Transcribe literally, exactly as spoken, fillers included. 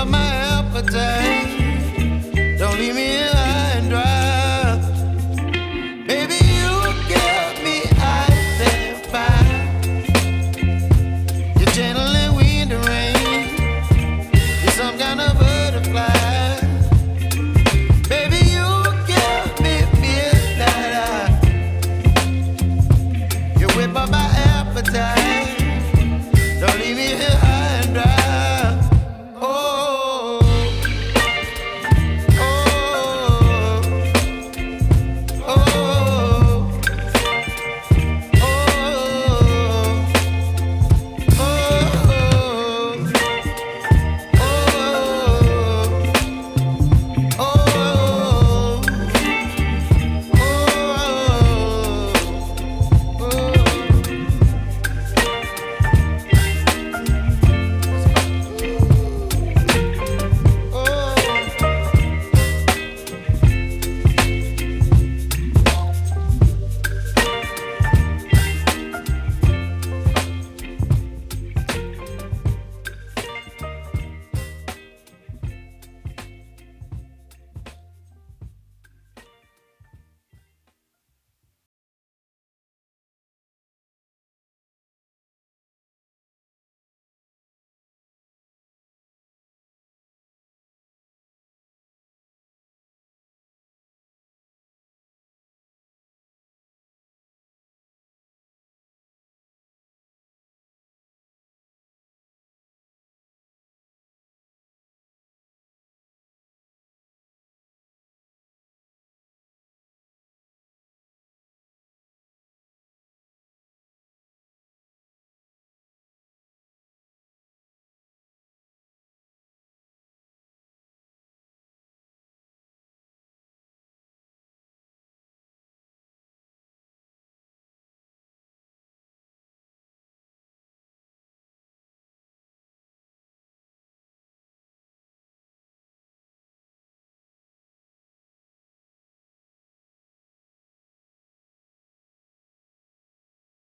over my appetite.